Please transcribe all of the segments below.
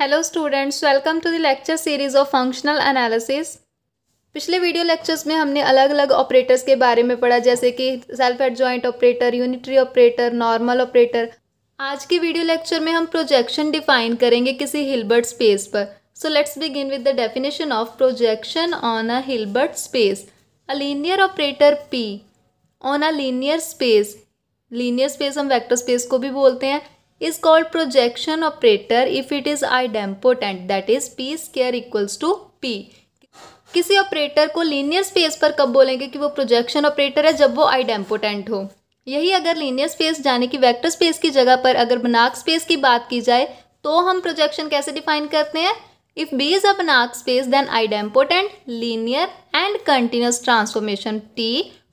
Hello students, welcome to the lecture series of functional analysis. पिछले video lectures में हमने अलग अलग ऑपरेटर्स के बारे में पढ़ा, जैसे कि self adjoint operator, unitary operator, normal operator. आज के वीडियो लेक्चर में हम प्रोजेक्शन डिफाइन करेंगे किसी हिल्बर्ट स्पेस पर। So let's begin with the definition of projection on a Hilbert space. A linear operator P on a linear space, linear space हम vector space को भी बोलते हैं, is called projection operator if it is idempotent, that is p square equals to p। किसी operator को linear space पर कब बोलेंगे कि वो प्रोजेक्शन ऑपरेटर है? जब वो आइडेम्पोटेंट हो। यही अगर लीनियर स्पेस यानी कि वेक्टर स्पेस की जगह पर अगर बनाक स्पेस की बात की जाए तो हम प्रोजेक्शन कैसे डिफाइन करते हैं? If b is a Banach space then idempotent linear and continuous transformation t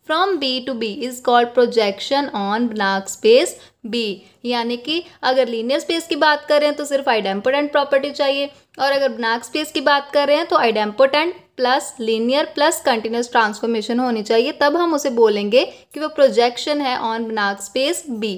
from B to B is called projection on Banach space B. यानी कि अगर लीनियर स्पेस की बात करें तो सिर्फ आइडेम्पोटेंट प्रॉपर्टी चाहिए, और अगर बनाक स्पेस की बात कर रहे हैं तो idempotent plus linear plus continuous transformation होनी चाहिए, तब हम उसे बोलेंगे कि वो प्रोजेक्शन है ऑन बनाक स्पेस बी।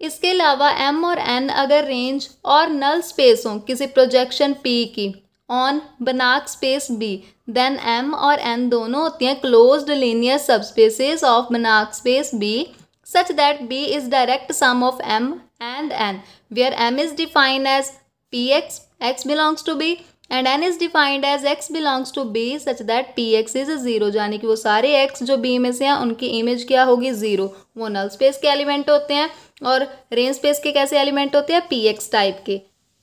इसके अलावा एम और एन अगर रेंज और नल स्पेस हों किसी प्रोजेक्शन पी की on Banach space B, then M और एन दोनों होती हैं closed linear subspaces of Banach space B, such that B is direct sum of M and N, where M is defined as P X, X belongs to B, and N is defined as X belongs to B, such that P X is zero. यानी कि वो सारे x जो B में से हैं उनकी image क्या होगी? जीरो। वो नल स्पेस के एलिमेंट होते हैं, और रेंज स्पेस के कैसे एलिमेंट होते हैं? पी एक्स टाइप के।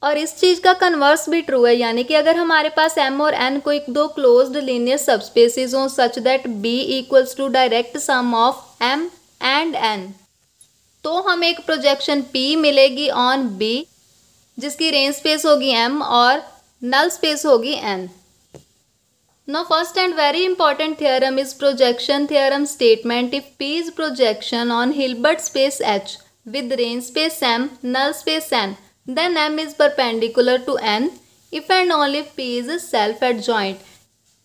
और इस चीज़ का कन्वर्स भी ट्रू है, यानी कि अगर हमारे पास m और n कोई दो क्लोज्ड लीनियर सबस्पेसेस हों such that b equals to direct sum of m and n, तो हमें एक प्रोजेक्शन p मिलेगी ऑन b, जिसकी रेंज स्पेस होगी m और नल स्पेस होगी n। Now first and very important theorem is projection theorem statement. If p is projection on Hilbert space h with range space m, null space n, then m is perpendicular to n if and only if p is self adjoint।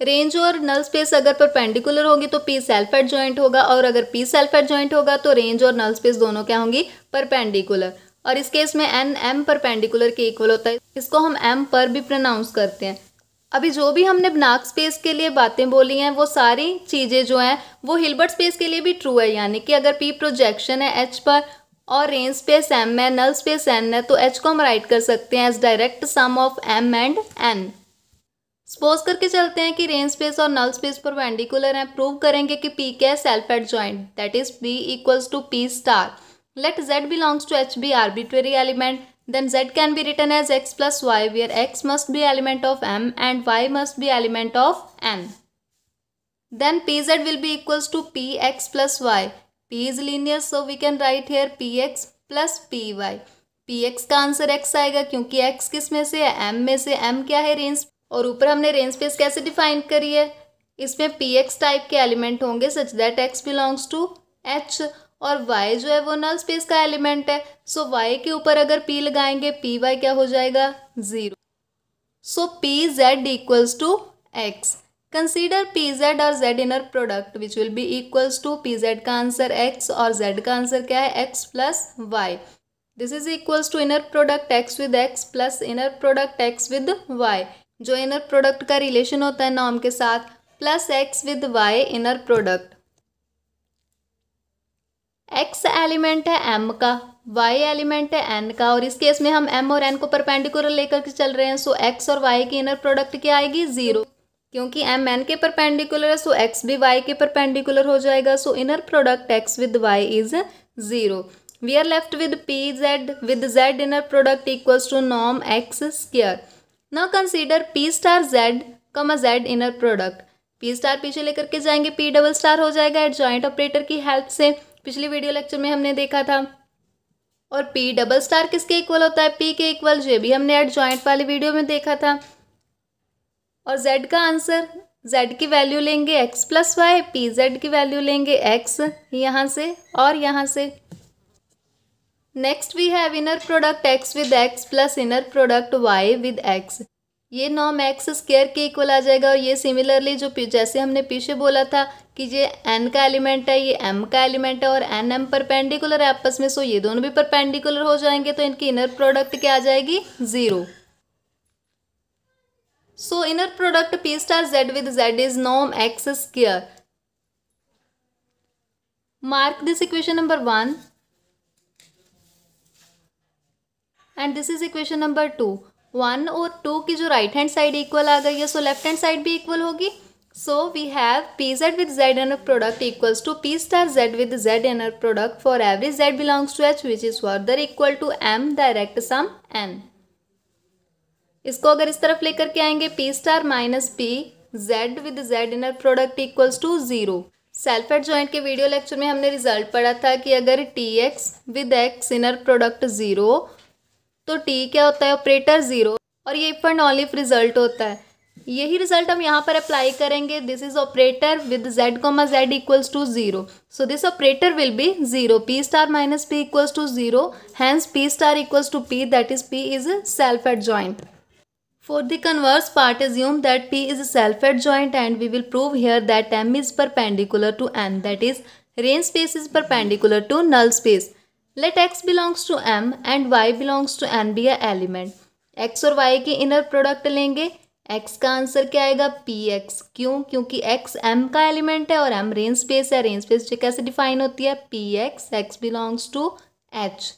Range और null space अगर perpendicular होगी तो p self adjoint होगा, और अगर p self adjoint होगा तो range और नल स्पेस दोनों क्या होंगी? परपेंडिकुलर। और इस केस में n m परपेंडिकुलर के इक्वल होता है, इसको हम m पर भी प्रोनाउंस करते हैं। अभी जो भी हमने बनाक स्पेस के लिए बातें बोली हैं वो सारी चीज़ें जो हैं वो हिल्बर्ट स्पेस के लिए भी ट्रू है, यानी कि अगर p प्रोजेक्शन है h पर और रेंज स्पेस m है, नल स्पेस n है, तो h को हम राइट कर सकते हैं as direct sum of m and n। Suppose करके चलते हैं कि रेंज स्पेस और नल स्पेस परपेंडिकुलर हैं। प्रूव करेंगे कि p क्या है? Self adjoint, that is p equals to p star. Let z belongs to h be arbitrary element, then z can be written as x plus Y, where x must be element of m and y must be element of n। Then P Z will be equals to P x plus Y. P is linear, so we can write here px plus py। px का answer x आएगा क्योंकि x किस में से है? m में से। m क्या है? रेंज। और ऊपर हमने रेंज स्पेस कैसे डिफाइन करी है? इसमें px टाइप के एलिमेंट होंगे such that x belongs to h, और y जो है वो नल स्पेस का एलिमेंट है, सो y के ऊपर अगर p लगाएंगे py क्या हो जाएगा? Zero. So pz equals to x। Consider P Z और Z inner product which will be equals to P Z का आंसर एक्स और जेड का आंसर क्या है? X plus Y. This is equals to inner product x with x plus inner product x with Y, जो inner product का relation होता है norm के साथ, plus x with Y inner product. X element है M का, Y element है N का, और इस केस में हम एम और एन को परपेंडिकुलर लेकर के चल रहे हैं, सो एक्स और वाई की इनर प्रोडक्ट क्या आएगी? जीरो। क्योंकि m n के परपेंडिकुलर है सो x भी y के परपेंडिकुलर हो जाएगा, so inner product x with y is zero. We are left with P Z with Z inner product equals to norm x square. Now consider p star z comma z inner product. p star पीछे लेकर के जाएंगे, p double star हो जाएगा adjoint operator की help से, पिछली video lecture में हमने देखा था। और p डबल स्टार किसके इक्वल होता है? p के इक्वल, ये भी हमने एडजॉइंट वाली वीडियो में देखा था। और z का आंसर, z की वैल्यू लेंगे x plus Y, P Z की वैल्यू लेंगे x यहाँ से और यहाँ से। Next we have inner product x with x plus inner product y with x। ये नॉर्म x स्क्वायर के इक्वल आ जाएगा, और ये सिमिलरली जो जैसे हमने पीछे बोला था कि ये n का एलिमेंट है, ये m का एलिमेंट है, और n m परपेंडिकुलर है आपस में, सो ये दोनों भी परपेंडिकुलर हो जाएंगे, तो इनकी इनर प्रोडक्ट क्या आ जाएगी? Zero. So inner product P star Z with Z is norm X square. Mark this equation number 1 and this is equation number 2. 1 और 2 की जो राइट हैंड साइड इक्वल आ गई है सो लेफ्ट हैंड साइड भी इक्वल होगी. So we have P Z with Z inner product equals to P star Z with Z inner product for every Z belongs to H which is further equal to M direct sum N. इसको अगर इस तरफ लेकर के आएंगे P star minus P Z with Z inner product equals to zero. Self adjoint के video lecture में हमने रिजल्ट पढ़ा था कि अगर T x with x inner product zero तो टी क्या होता है ऑपरेटर जीरो और ये इफ एंड ओनली रिजल्ट होता है. यही रिजल्ट हम यहाँ पर अप्लाई करेंगे. This is operator with Z comma Z equals to zero. So this operator will be zero. P star minus P equals to zero. Hence P star equals to P that is P is self adjoint. For the converse part, assume that P is self-adjoint and we will prove here that M is perpendicular to N. That is, range space is perpendicular to null space. Let X belongs to M and Y belongs to N be a element. X और Y के inner product लेंगे. X का answer क्या आएगा PX. क्यों? क्योंकि X M का element है और M range space है. range space जो कैसे डिफाइन होती है PX. X belongs to H.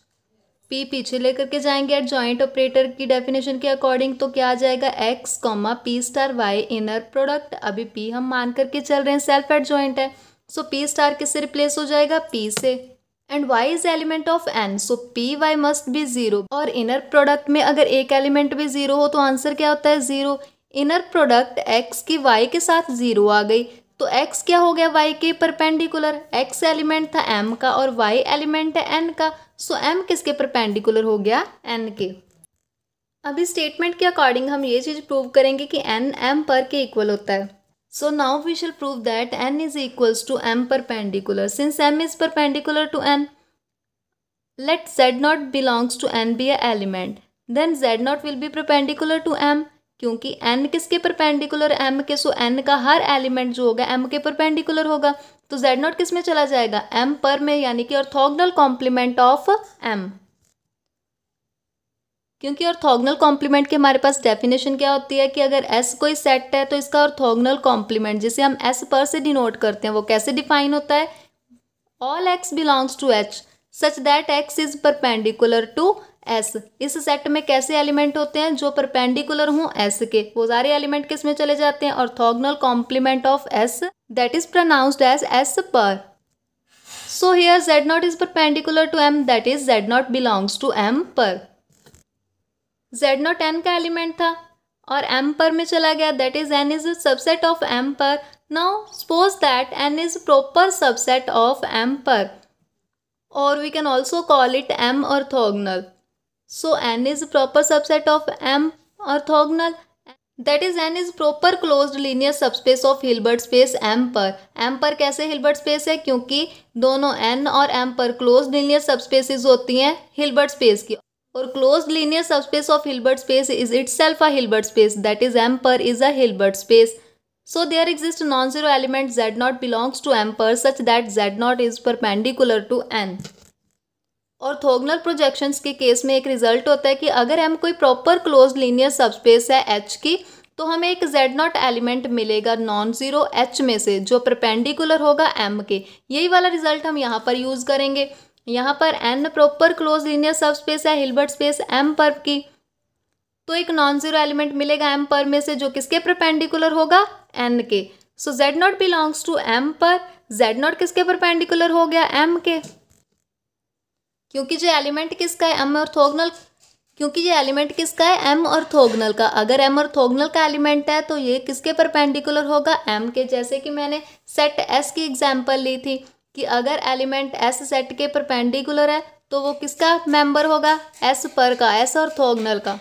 P पीछे लेकर के जाएंगे एट जॉइंट ऑपरेटर की डेफिनेशन के अकॉर्डिंग तो क्या आ जाएगा x comma P star y inner product. अभी पी हम मान करके चल रहे हैं सेल्फ एट जॉइंट है. सो पी स्टार किससे रिप्लेस हो जाएगा पी से and y is element of n. So P Y must be zero और इनर प्रोडक्ट में अगर एक एलिमेंट भी जीरो हो तो आंसर क्या होता है जीरो. इनर प्रोडक्ट एक्स की वाई के साथ जीरो आ गई तो एक्स क्या हो गया वाई के परपेंडिकुलर. एक्स एलिमेंट था एम का और वाई एलिमेंट है एन का. सो एम किसके परपेंडिकुलर हो गया एन के. अभी स्टेटमेंट के अकॉर्डिंग हम ये चीज़ प्रूव करेंगे कि एन एम पर के इक्वल होता है. So now we shall prove that n is equals to M perpendicular. Since M is perpendicular to n let z naught belongs to n be a element then z naught will be perpendicular to m क्योंकि n किसके perpendicular m के. सो n का हर element जो होगा m के perpendicular होगा तो z not किस में चला जाएगा m पर में यानी कि ऑर्थोगोनल कॉम्प्लीमेंट ऑफ m. क्योंकि ऑर्थोगोनल कॉम्प्लीमेंट के हमारे पास डेफिनेशन क्या होती है कि अगर s कोई सेट है तो इसका ऑर्थोगोनल कॉम्प्लीमेंट जिसे हम s पर से डिनोट करते हैं वो कैसे डिफाइन होता है all x belongs to h such that x is perpendicular to S. इस सेट में कैसे एलिमेंट होते हैं जो परपेंडिकुलर हों S के. वो सारे एलिमेंट किस में चले जाते हैं orthogonal complement of S that is pronounced as S perp. So here Z naught is perpendicular to M that is Z naught belongs to M perp. Z naught N का element था और M perp में चला गया that is N is subset of M perp. Now suppose that N is proper subset of M perp और we can also call it M orthogonal. So n is proper subset of M orthogonal. That is n is proper closed linear subspace of Hilbert space M perp. M पर कैसे Hilbert space है क्योंकि दोनों n और M पर closed linear subspaces होती हैं Hilbert space की और closed linear subspace of Hilbert space is itself a Hilbert space. That is M पर is a Hilbert space. So there exists non-zero element Z not belongs to M पर such that Z not is perpendicular to n. Orthogonal projections के case में एक result होता है कि अगर M कोई प्रॉपर क्लोज लीनियर सबस्पेस है H की तो हमें एक Z नॉट एलिमेंट मिलेगा नॉन जीरो H में से जो परपेंडिकुलर होगा M के. यही वाला रिजल्ट हम यहाँ पर यूज़ करेंगे. यहाँ पर N proper close linear subspace है हिल्बर्ट स्पेस M पर की तो एक नॉन जीरो एलिमेंट मिलेगा M पर में से जो किसके परपेंडिकुलर होगा N के. So Z naught belongs to M perp. Z naught किसके परपेंडिकुलर हो गया M के क्योंकि जो एलिमेंट किसका है M ऑर्थोगोनल. क्योंकि ये एलिमेंट किसका है M ऑर्थोगोनल का. अगर M ऑर्थोगोनल का एलिमेंट है तो ये किसके परपेंडिकुलर होगा M के. जैसे कि मैंने सेट S की एग्जांपल ली थी कि अगर एलिमेंट S सेट के परपेंडिकुलर है तो वो किसका मेंबर होगा S पर का S ऑर्थोगोनल का.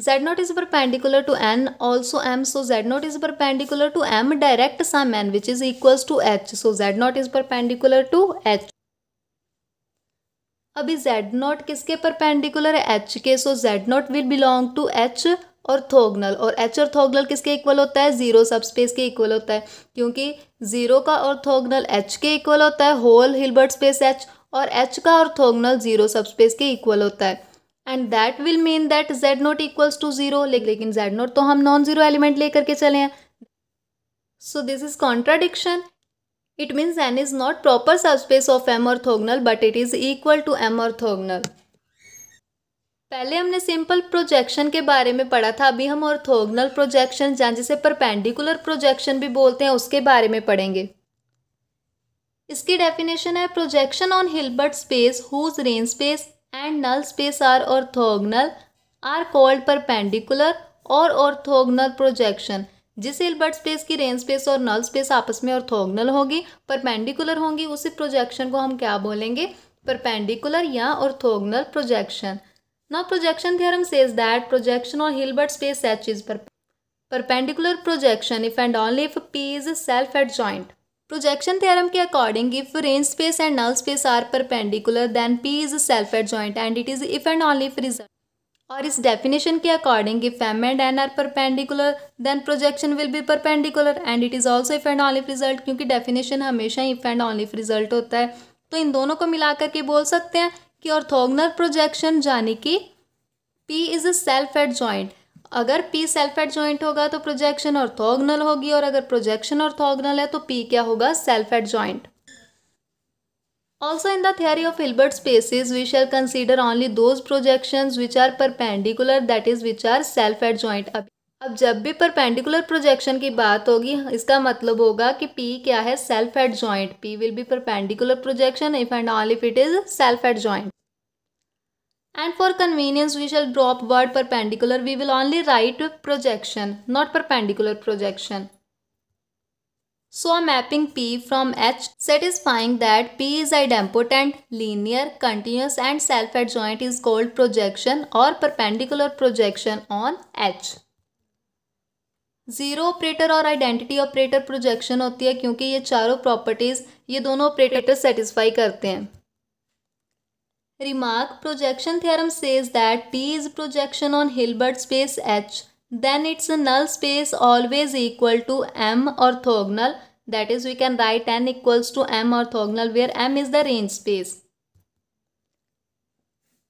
Z naught is perpendicular to N also M. So Z naught is perpendicular to M direct sum N which is equals to H. So Z naught is perpendicular to H. अभी Z naught किसके perpendicular है H के. So Z naught will belong to H orthogonal और H orthogonal किसके equal होता है zero subspace के equal होता है क्योंकि जीरो का ऑर्थोगोनल H के इक्वल होता है होल हिल्बर्ट स्पेस H और H का ऑर्थोगोनल जीरो सबस्पेस के इक्वल होता है and that will mean that Z naught equals to zero, लेकिन जेड नॉट तो हम नॉन जीरो एलिमेंट लेकर के चले हैं. So this is contradiction. It means N is not proper subspace of M orthogonal but it is equal to M orthogonal. पहले हमने simple projection के बारे में पढ़ा था, अभी हम ऑर्थोगोनल प्रोजेक्शन या जिसे परपेंडिकुलर प्रोजेक्शन भी बोलते हैं उसके बारे में पढ़ेंगे. इसकी डेफिनेशन है projection on Hilbert space whose range space and null space are orthogonal are called perpendicular और ऑर्थोगोनल प्रोजेक्शन. जिस हिल्बर्ट स्पेस की रेंज स्पेस और नल स्पेस आपस में ऑर्थोगोनल होगी, परपेंडिकुलर होंगी, उसी प्रोजेक्शन को हम क्या बोलेंगे, परपेंडिकुलर या orthogonal projection. Now projection theorem says that projection on Hilbert space H is perpendicular projection if and only if P is self-adjoint. Projection theorem के according if range space and null space are perpendicular then P is self-adjoint and it is if and only if result. और इस definition के according if M and N are perpendicular then projection will be perpendicular and it is also if and only if result. क्योंकि definition हमेशा if and only if result होता है, तो इन दोनों को मिलाकर के बोल सकते हैं कि ऑर्थोगोनल प्रोजेक्शन यानी कि P is a self adjoint. अगर P सेल्फ एडजॉइंट होगा तो प्रोजेक्शन ऑर्थोगोनल होगी, और अगर प्रोजेक्शन ऑर्थोगोनल है तो P क्या होगा, self adjoint. Also in the theory of Hilbert spaces we shall consider only those projections which are perpendicular that is which are self adjoint. अब जब भी परपेंडिकुलर प्रोजेक्शन की बात होगी इसका मतलब होगा कि P क्या है, self adjoint. P will be perpendicular projection if and only if it is self adjoint. And for convenience we shall drop word perpendicular, we will only write projection not perpendicular projection. So a mapping P from H satisfying that P is idempotent linear continuous and self adjoint is called projection और perpendicular projection on H. Zero operator और identity operator projection होती है क्योंकि ये चारों properties ये दोनों operator satisfy करते हैं. Remark projection theorem says that P is projection on Hilbert space H then its null space always equal to M orthogonal that is we can write N equals to M orthogonal where M is the range space.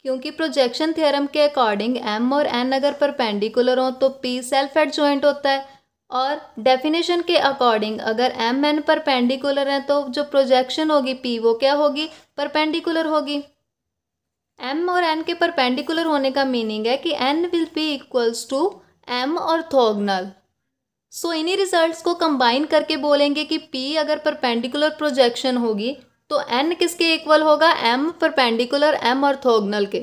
क्योंकि projection theorem के according M और N अगर perpendicular हो तो P self adjoint होता है, और definition के अकॉर्डिंग अगर M N परपेंडिकुलर हैं तो जो प्रोजेक्शन होगी P वो क्या होगी, परपेंडिकुलर होगी. M और N के परपेंडिकुलर होने का मीनिंग है कि N will be equals to M orthogonal. So इन्हीं रिजल्ट्स को कंबाइन करके बोलेंगे कि P अगर परपेंडिकुलर प्रोजेक्शन होगी तो N किसके इक्वल होगा, M परपेंडिकुलर M ऑर्थोगोनल के.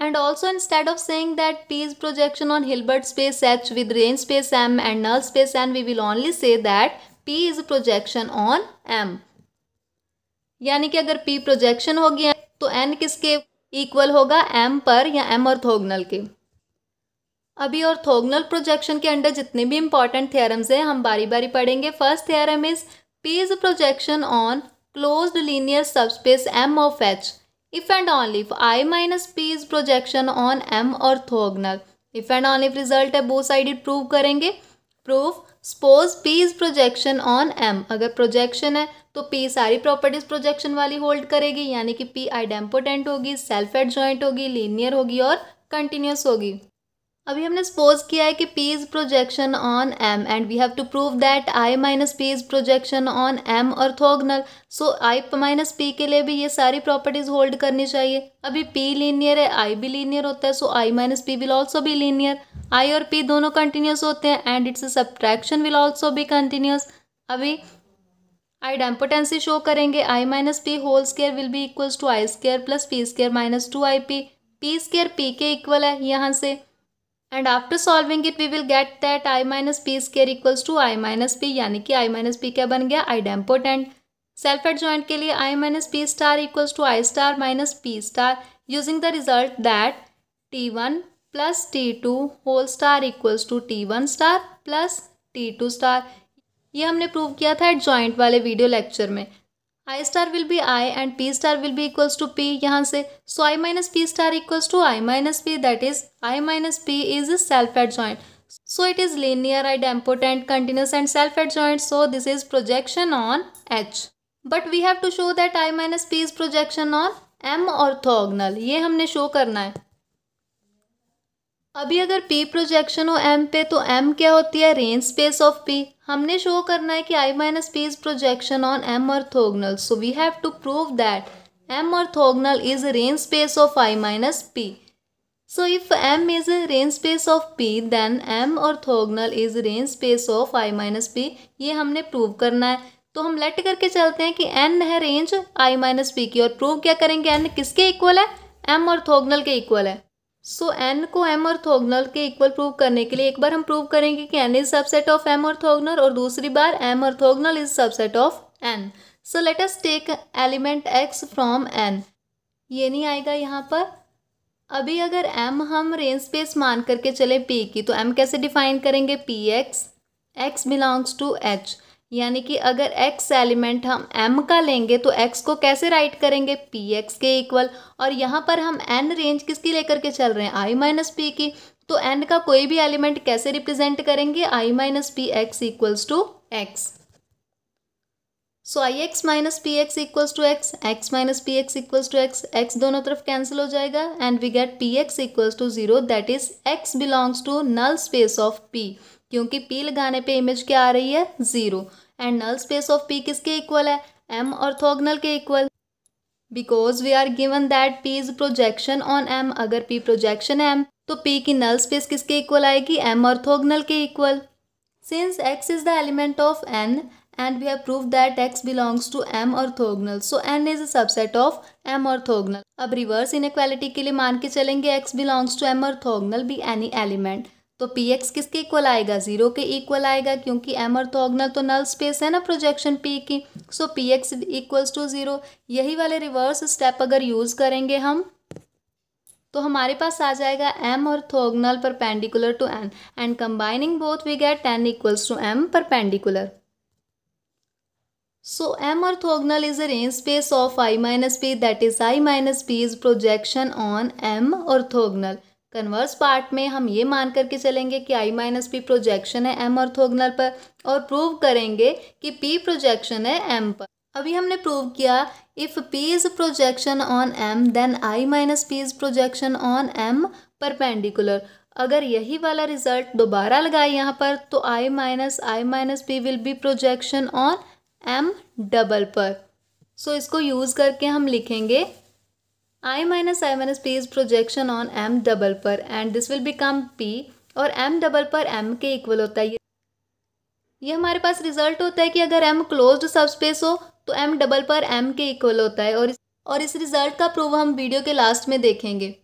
And also instead of saying that P is projection on Hilbert space H with range space M and null space N we will only say that P is projection on M. यानी कि अगर P projection होगी तो N किसके equal होगा, M पर या M orthogonal के. अभी ऑर्थोगोनल प्रोजेक्शन के अंडर जितने भी इंपॉर्टेंट थ्योरम्स हैं हम बारी बारी पढ़ेंगे. First theorem is P is a projection on closed linear subspace M of H if and only if I minus P is projection on M orthogonal. If and only if result है, both sided proof करेंगे. Proof, suppose P is projection on M. अगर projection है तो P सारी properties projection वाली hold करेगी, यानी कि P idempotent होगी, self adjoint होगी, linear होगी और continuous होगी. अभी हमने सपोज किया है कि P is projection on M and we have to prove that I minus P is projection on M orthogonal. So I minus P के लिए भी ये सारी प्रॉपर्टीज होल्ड करनी चाहिए. अभी P लीनियर है, I भी लीनियर होता है, so I minus P will also भी लीनियर. I और P दोनों कंटिन्यूस होते हैं and its subtraction will also भी कंटिन्यूस. अभी आइडेम्पोटेंसी शो करेंगे. I minus P whole square will be equals to I square plus P square minus 2IP. P square P के equal है यहाँ से, and after solving it we will get that I minus P square equals to I minus P. यानी कि I minus P क्या बन गया, idempotent. Self adjoint के लिए I minus P star equals to I star minus P star using the result that T1 plus T2 whole star equals to T1 star plus T2 star. ये हमने prove किया था adjoint वाले video lecture में. I star will be I and P star will be equals to P यहाँ से. So I minus P star equals to I minus P that is I minus P is self adjoint. So it is linear idempotent continuous and self adjoint. So this is projection on H. But we have to show that I minus P is projection on m orthogonal, ये हमने show करना है। अभी अगर p projection हो m पे तो m क्या होती है, रेंज स्पेस ऑफ p। हमने शो करना है कि i minus p is projection on m orthogonal, so we have to prove that m orthogonal is range space of i minus p। So if M is a range space of P, then M orthogonal is range space of I minus P। ये हमने prove करना है, तो हम late करके चलते हैं कि N है रेंज I माइनस पी की, और प्रूव क्या करेंगे, N किसके इक्वल है, M orthogonal के इक्वल है। सो N को M orthogonal के इक्वल प्रूव करने के लिए एक बार हम प्रूव करेंगे कि N is subset of M orthogonal और दूसरी बार M orthogonal is subset of N। So let us take element X from N, ये नहीं आएगा यहाँ पर। अभी अगर m हम रेंज स्पेस मान करके चले p की, तो m कैसे डिफाइन करेंगे, P X, X belongs to h, यानी कि अगर x एलिमेंट हम m का लेंगे तो x को कैसे राइट करेंगे, पी एक्स के इक्वल। और यहाँ पर हम n रेंज किसकी लेकर के चल रहे हैं, i माइनस पी की, तो n का कोई भी एलिमेंट कैसे रिप्रेजेंट करेंगे, i minus P X equals to X. So I X minus P X equals to X, X minus P X equals to X, X दोनों तरफ कैंसिल हो जाएगा and we get P X equals to zero, that is X belongs to null space of P, क्योंकि P लगाने पे image क्या आ रही है, zero. And null space of P किसके इक्वल है, एम ऑर्थोगोनल के equal, because we are given that P is projection on M. अगर पी प्रोजेक्शन है एम तो पी की नल स्पेस किसके इक्वल आएगी, एम ऑर्थोगोनल के equal. Since X is the element of N and we have proved that x belongs to m orthogonal, so n is a subset of m orthogonal। अब reverse inequality के लिए मान के चलेंगे x belongs to m orthogonal be any element, तो P X किसके equal आएगा, zero के इक्वल आएगा, क्योंकि m orthogonal तो नल स्पेस है ना प्रोजेक्शन p की, so P X equals to zero. यही वाले रिवर्स स्टेप अगर यूज करेंगे हम तो हमारे पास आ जाएगा m orthogonal perpendicular to n and combining both we get n equals to m perpendicular। So M orthogonal is a range space of I minus P, that is I minus P is projection on M orthogonal। Converse part में हम ये मान करके चलेंगे कि I minus P projection है M orthogonal पर और प्रूव करेंगे कि P प्रोजेक्शन है M पर। अभी हमने प्रूव किया if P is projection on M then I minus P is projection on M perpendicular. अगर यही वाला रिजल्ट दोबारा लगाए यहाँ पर तो I minus P will be projection on m double perp. So इसको यूज़ करके हम लिखेंगे i minus p is projection on m double perp and this will become p, और m डबल पर m के इक्वल होता है। ये हमारे पास रिजल्ट होता है कि अगर m क्लोज्ड सबस्पेस हो तो m डबल पर m के इक्वल होता है, और इस रिजल्ट का प्रूव हम वीडियो के लास्ट में देखेंगे।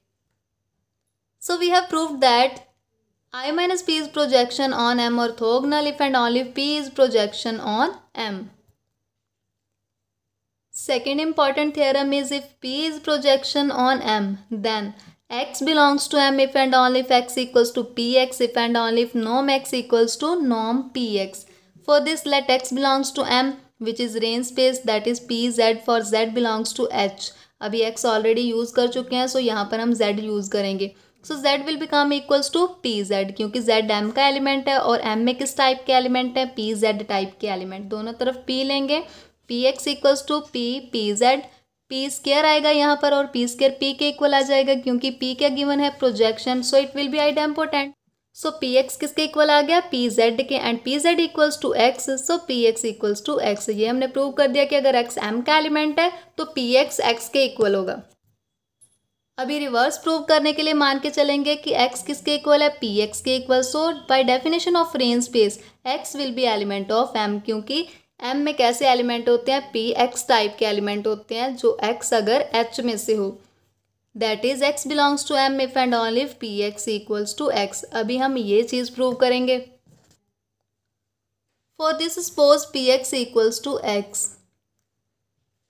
So we have proved that i minus p is projection on m orthogonal if and only if p is projection on m। Second important theorem is if P is projection on M, then X belongs to M if and only if X equals to PX if and only if norm X equals to norm PX. For this, let X belongs to M, which is range space, that is PZ for Z belongs to H। अभी X already use कर चुके हैं, so यहाँ पर हम Z use करेंगे। So Z will become equals to PZ, क्योंकि Z M का element है और M में किस type के element है, PZ type के element। दोनों तरफ P लेंगे, P X equals to P P Z, P square आएगा यहाँ पर और पी स्केयर पी के इक्वल आ जाएगा, क्योंकि पी क्या गिवन है, projection, so it will be idempotent. So P X किसके इक्वल आ गया, पी जेड के, and P Z equals to X, so P X equals to X. ये हमने प्रूव कर दिया कि अगर एक्स एम का एलिमेंट है तो पी एक्स एक्स के इक्वल होगा। अभी रिवर्स प्रूव करने के लिए मान के चलेंगे कि एक्स किसके इक्वल है, पी एक्स के equal, so by definition of range space X will be element of M, क्योंकि M में कैसे एलिमेंट होते हैं, पी एक्स टाइप के एलिमेंट होते हैं, जो X अगर H में से हो, that is X belongs to M if and only if P X equals to X. अभी हम ये चीज़ प्रूव करेंगे। For this suppose P X equals to x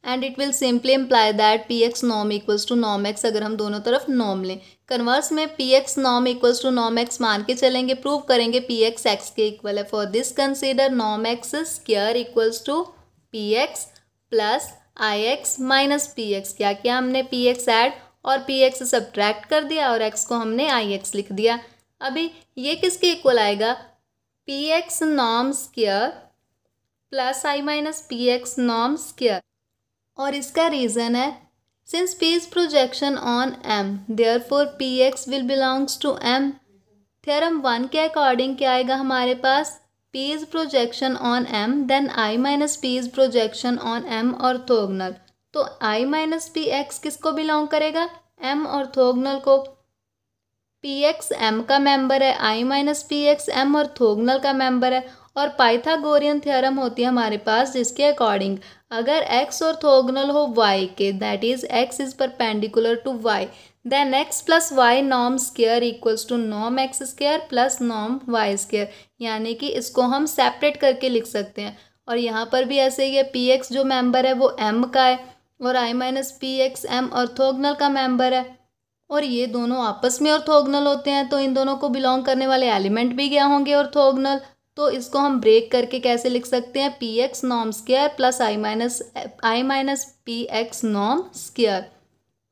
and it will simply imply that P x Nom equals to Nom x, अगर हम दोनों तरफ नॉम लें। कन्वर्स में P x Nom equals to Nom x मान के चलेंगे, प्रूव करेंगे पी एक्स एक्स के इक्वल है। For this consider Nom x square equals to P x plus I X minus P x. क्या क्या हमने पी एक्स ऐड और पी एक्स सब्ट्रैक्ट कर दिया और एक्स को हमने आई एक्स लिख दिया। अभी ये किसके इक्वल आएगा, पी एक्स नॉम स्क्वायर प्लस आई माइनस पी एक्स नॉम स्क्वायर, और इसका रीज़न है Since P is projection on M, therefore Px will belongs to M. Theorem 1 के अकॉर्डिंग क्या आएगा हमारे पास? P is projection on M, then I minus P is projection on M orthogonal. तो I minus Px किसको belong करेगा? M orthogonal को. Px M का मेंबर है, I minus Px M orthogonal का मेंबर है. और पाइथागोरियन थ्योरम होती है हमारे पास, जिसके अकॉर्डिंग अगर x ऑर्थोगोनल हो y के, that is x is perpendicular to y, then x plus Y Nom square equals to Nom x square plus Nom Y square. यानी कि इसको हम सेपरेट करके लिख सकते हैं. और यहाँ पर भी ऐसे ही है, पी एक्स जो मेंबर है वो m का है और i minus P X m orthogonal का मेंबर है. और ये दोनों आपस में ऑर्थोगोनल होते हैं, तो इन दोनों को बिलोंग करने वाले एलिमेंट भी क्या होंगे? ऑर्थोगोनल. तो इसको हम ब्रेक करके कैसे लिख सकते हैं? पी एक्स नॉम स्क्वायर प्लस आई माइनस पी एक्स नॉम स्क्वायर.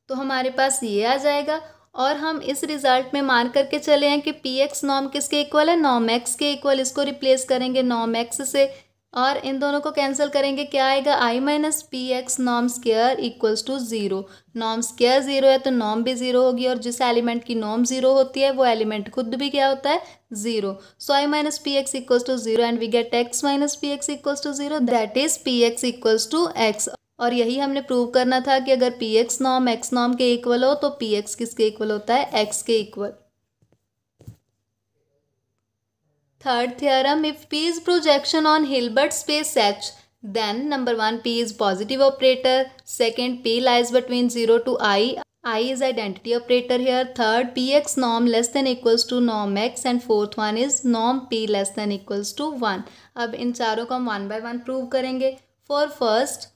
तो हमारे पास ये आ जाएगा. और हम इस रिजल्ट में मान करके चले हैं कि पी एक्स नॉम किसके इक्वल है? नॉम एक्स के इक्वल. इसको रिप्लेस करेंगे नॉम एक्स से और इन दोनों को कैंसिल करेंगे, क्या आएगा? आई माइनस पी एक्स नॉम स्क्वायर इक्वल्स टू ज़ीरो. नॉम स्क्वायर ज़ीरो है तो नॉम भी ज़ीरो होगी, और जिस एलिमेंट की नॉम ज़ीरो होती है वो एलिमेंट खुद भी क्या होता है? Zero. So I minus P X equals to zero and we get x minus P X equals to zero, that is P X equals to x. और यही हमने प्रूव करना था कि अगर पी एक्स नॉम एक्स नॉम के इक्वल हो तो पी एक्स किसके इक्वल होता है? एक्स के equal. Third theorem, if P is projection on Hilbert space H, then number 1 P is positive operator, second P lies between 0 to I, I is identity operator here, third Px norm less than equals to norm X and fourth one is norm P less than equals to 1. अब इन चारों को हम one by one prove करेंगे. For first,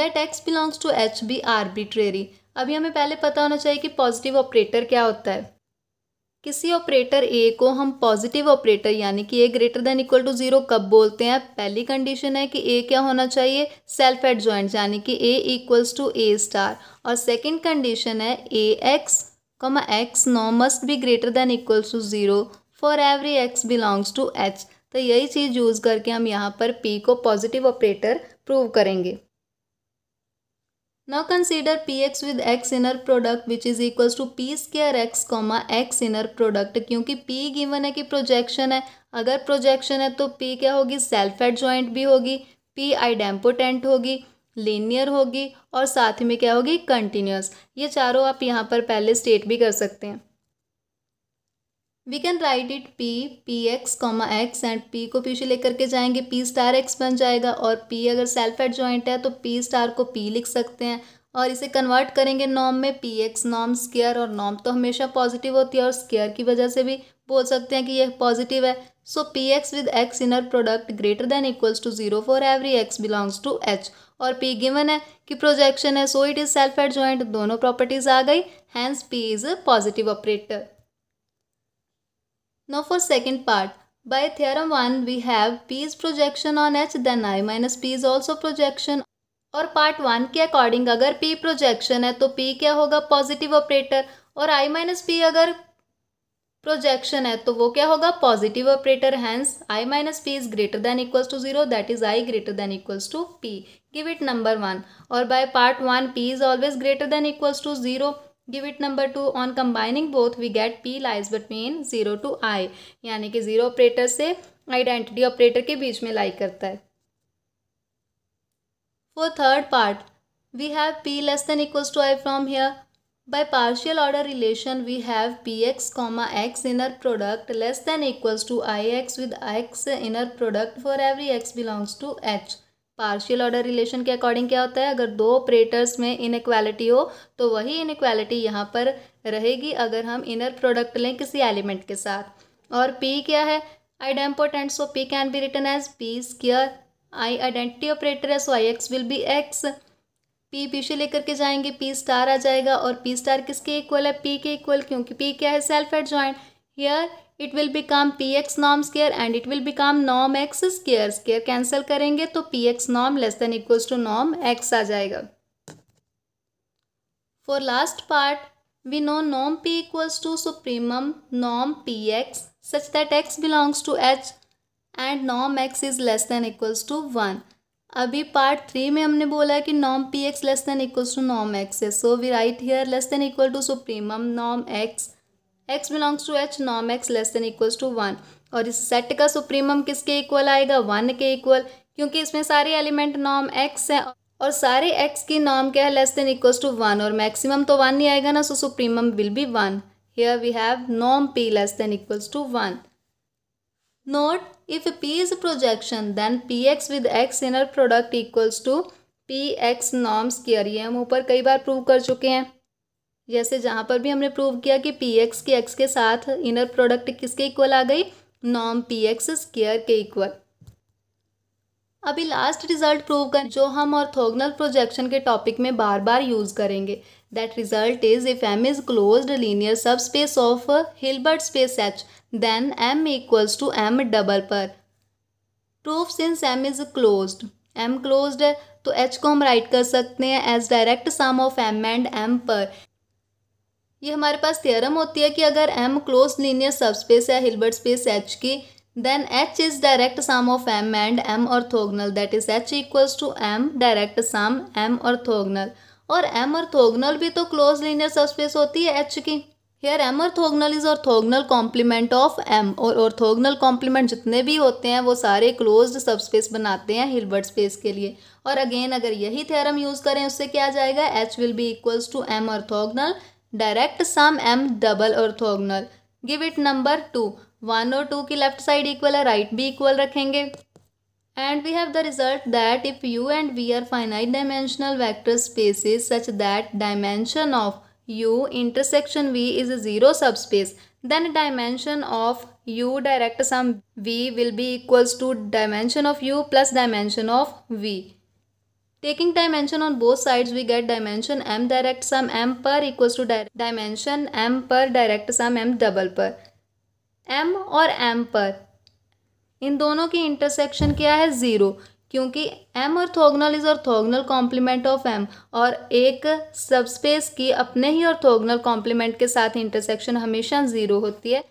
let X belongs to H be arbitrary. अभी हमें पहले पता होना चाहिए कि पॉजिटिव ऑपरेटर क्या होता है. किसी ऑपरेटर ए को हम पॉजिटिव ऑपरेटर यानी कि A greater than equal to zero कब बोलते हैं? पहली कंडीशन है कि ए क्या होना चाहिए? सेल्फ एडजॉइंट, यानी कि A equals to A star. और सेकंड कंडीशन है ए एक्स कॉमा एक्स नॉम must be greater than equals to zero for every X belongs to H. तो यही चीज़ यूज़ करके हम यहाँ पर पी को पॉजिटिव ऑपरेटर प्रूव करेंगे. Now consider px with x inner product which is equals to p square x comma x inner product. क्योंकि p given है कि प्रोजेक्शन है, अगर प्रोजेक्शन है तो p क्या होगी? सेल्फ एडजॉइंट भी होगी, p आइडेम्पोटेंट होगी, लीनियर होगी और साथ में क्या होगी? कंटिन्यूस. ये चारों आप यहाँ पर पहले स्टेट भी कर सकते हैं. We can write it p P X comma X and p को पीछे लेकर के जाएंगे, p स्टार x बन जाएगा. और p अगर सेल्फ एडजॉइंट है तो p स्टार को p लिख सकते हैं और इसे कन्वर्ट करेंगे नॉम में. पी एक्स नॉम स्क्वायर, और नॉम तो हमेशा पॉजिटिव होती है और स्क्वायर की वजह से भी बोल सकते हैं कि यह पॉजिटिव है. So P X with x inner product greater than equals to zero for every X belongs to H. और p गिवन है कि प्रोजेक्शन है, so it is self adjoint. दोनों प्रॉपर्टीज आ गई, hence p is a positive operator. Now for second part, by theorem 1 we have P is projection on H, then I minus P is also projection. और part 1 के according अगर P projection है तो P क्या होगा? positive operator. और I minus P अगर projection है तो वो क्या होगा? positive operator. Hence I minus P is greater than equals to 0, that is I greater than equals to P. Give it number 1. और by part 1 P is always greater than equals to 0. Give it number 2. On combining both we get P lies between 0 to I. यानी कि zero operator से identity operator के बीच में लाई करता है. For third part, we have P less than equals to I from here. By partial order relation we have Px comma x inner product less than equals to Ix with x inner product for every x belongs to H. Partial order relation के according क्या होता है? अगर दो operators में inequality हो तो वही इनइक्वालिटी यहाँ पर रहेगी अगर हम इनर प्रोडक्ट लें किसी एलिमेंट के साथ. और p क्या है? Idempotent. So p can be written as p square. i identity operator है, so I X will be x. p पीछे लेकर के जाएंगे, p स्टार आ जाएगा. और p स्टार किसके इक्वल है? p के इक्वल, क्योंकि p क्या है? Self adjoint. Here it will become P x नॉम square and it will become Nom x square. Square cancel करेंगे तो P x Nom less than equals to Nom x आ जाएगा. For last part we know Nom P equals to supremum Nom P x such that X belongs to H and Nom x is less than equals to 1. अभी part three में हमने बोला है कि नॉम P x less than equal to Nom x है, so we write here less than equal to supremum Nom x, X belongs to H, Nom x less than equal to one. और इस set का supremum किसके equal आएगा, one के equal, क्योंकि इसमें सारे एलिमेंट नॉम एक्स हैं और सारे एक्स की नॉम क्या है, less than equal to one, और मैक्सिमम तो वन ही आएगा ना, so supremum will be one. Here we have नॉम P less than equal to one. Note, if P is a projection, then Px with x inner product equals to Px norm square। ये हम ऊपर कई बार prove कर चुके हैं, जैसे जहाँ पर भी हमने प्रूव किया कि Px की x के साथ इनर प्रोडक्ट किसके इक्वल आ गई, नॉर्म Px square के इक्वल। अभी लास्ट रिजल्ट प्रूव कर, जो हम ऑर्थोगोनल प्रोजेक्शन के टॉपिक में बार बार यूज़ करेंगे, that result is if M is closed linear subspace of Hilbert space H, then M equals to M double perp. Proof, since M is closed, M closed है तो H को हम write कर सकते हैं as direct sum of M and M perp. ये हमारे पास थ्योरम होती है कि अगर एम क्लोज लीनियर सबस्पेस है हिल्बर्ट स्पेस एच की, then H is direct sum of M and M orthogonal, that is H equals to M direct sum M orthogonal। और M orthogonal भी तो closed linear subspace होती है H की। Here M orthogonal is orthogonal complement of M, और orthogonal complement जितने भी होते हैं वो सारे closed subspace बनाते हैं हिल्बर्ट स्पेस के लिए। और अगेन अगर यही थ्योरम यूज़ करें उससे क्या आ जाएगा, H will be equals to M orthogonal direct sum M double orthogonal। Give it number 2, 1 और 2 की लेफ्ट साइड इक्वल है, राइट भी इक्वल रखेंगे। And we have the result that if U and V are finite dimensional vector spaces such that dimension of U intersection V is zero subspace, then dimension of U direct sum V will be equals to dimension of U plus dimension of V. Taking dimension on both sides we get dimension M direct sum M perp equals to dimension M perp direct sum M double perp. M और M perp इन दोनों की intersection क्या है, zero, क्योंकि M orthogonal is orthogonal complement of M, और एक subspace की अपने ही ऑर्थोगोनल कॉम्प्लीमेंट के साथ इंटरसेक्शन हमेशा ज़ीरो होती है।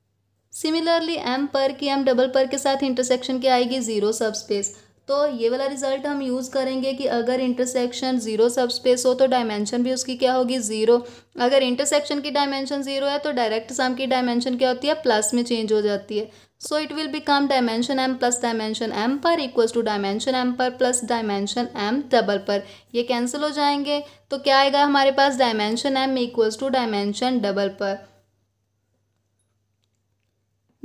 सिमिलरली एम पर की एम डबल पर के साथ इंटरसेक्शन क्या आएगी, ज़ीरो सबस्पेस। तो ये वाला रिजल्ट हम यूज़ करेंगे कि अगर इंटरसेक्शन ज़ीरो सबस्पेस हो तो डायमेंशन भी उसकी क्या होगी, ज़ीरो। अगर इंटरसेक्शन की डायमेंशन ज़ीरो है तो डायरेक्ट सम की डायमेंशन क्या होती है, प्लस में चेंज हो जाती है। So it will become dimension M plus dimension M perp equals to dimension M perp plus dimension M double perp. ये कैंसिल हो जाएंगे तो क्या आएगा हमारे पास, dimension M equals to dimension double perp.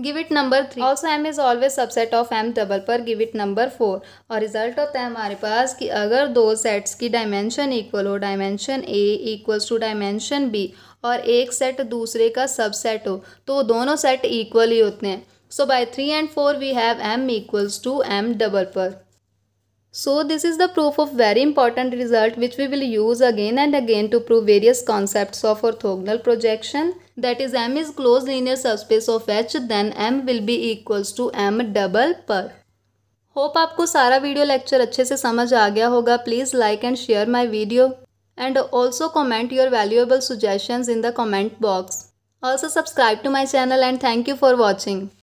Give it number 3, also M is always subset of M double perp. Give it number 4, और result होता है हमारे पास कि अगर दो सेट्स की डायमेंशन इक्वल हो, dimension A equals to dimension B, और एक सेट दूसरे का सबसेट हो तो दोनों सेट इक्वल ही होते हैं। So by 3 and 4 we have M equals to M double perp. So this is the proof of very important result which we will use again and again to prove various concept of orthogonal projection, that is M is closed linear subspace of H, then M will be equals to M double perp. Hope आपको सारा video lecture अच्छे से समझ आ गया होगा। Please like and share my video and also comment your valuable suggestions in the comment box. Also subscribe to my channel and thank you for watching.